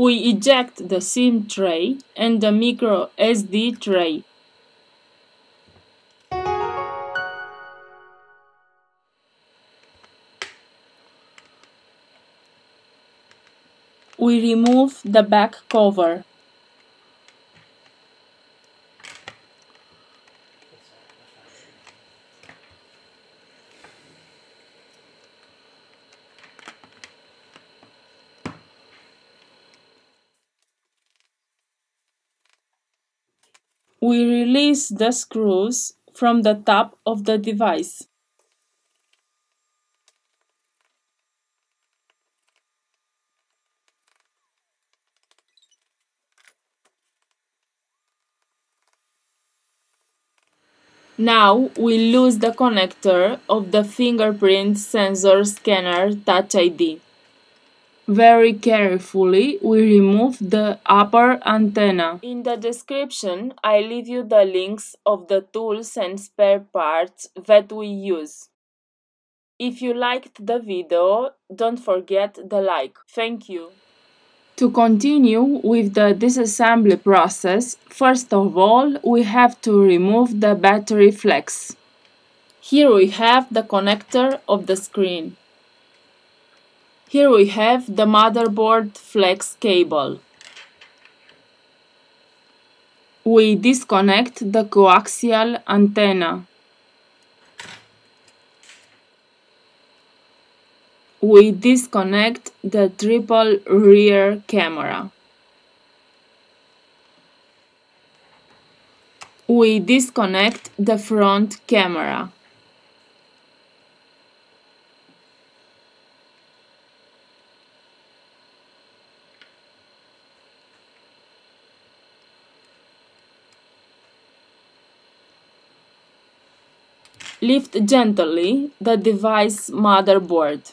we eject the SIM tray and the micro SD tray. We remove the back cover. We release the screws from the top of the device. Now we lose the connector of the fingerprint sensor scanner Touch ID. Very carefully, we remove the upper antenna. In the description, I leave you the links of the tools and spare parts that we use. If you liked the video, don't forget the like. Thank you. To continue with the disassembly process, first of all, we have to remove the battery flex. Here we have the connector of the screen. Here we have the motherboard flex cable. We disconnect the coaxial antenna. We disconnect the triple rear camera. We disconnect the front camera. Lift gently the device motherboard.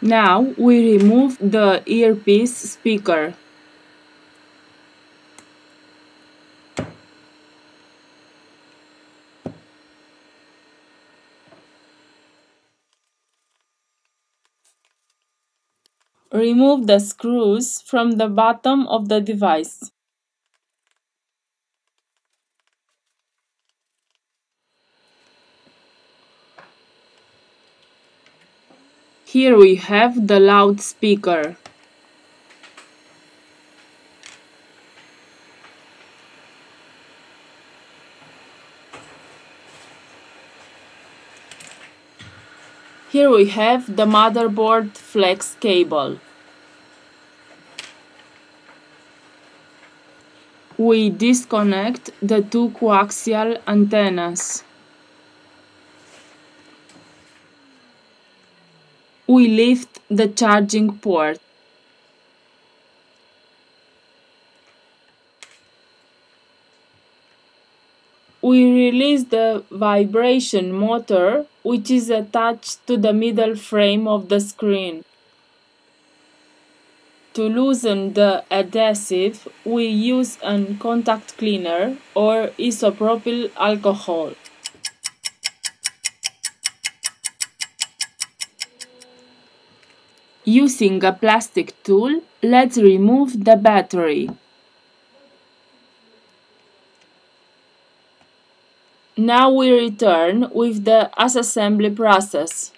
Now we remove the earpiece speaker. Remove the screws from the bottom of the device. Here we have the loudspeaker. Here we have the motherboard flex cable. We disconnect the two coaxial antennas. We lift the charging port. We release the vibration motor, which is attached to the middle frame of the screen. To loosen the adhesive, we use a contact cleaner or isopropyl alcohol. Using a plastic tool, let's remove the battery. Now we return with the disassembly process.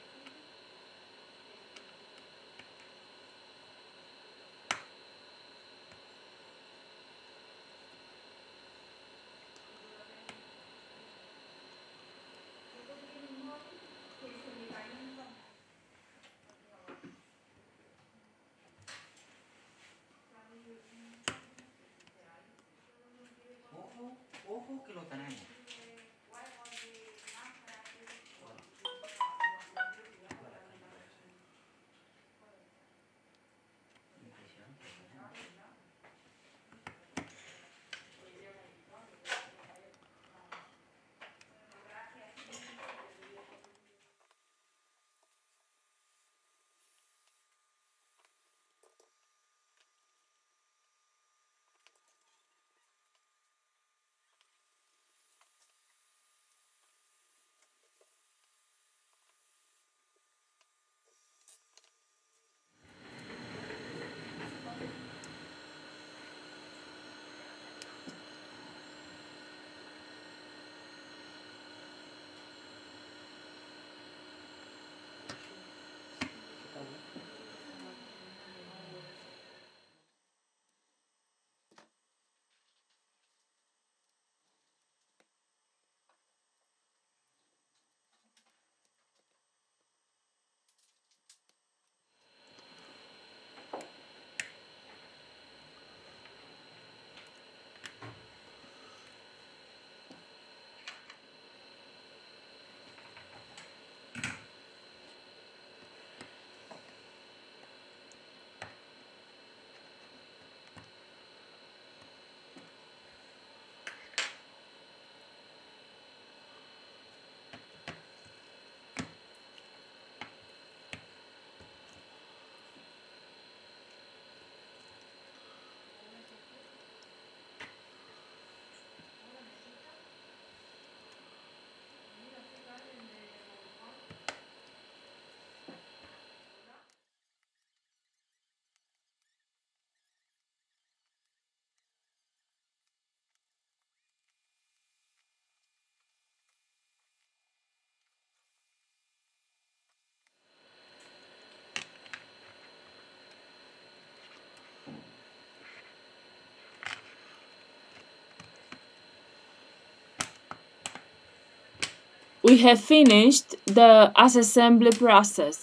We have finished the assembly process.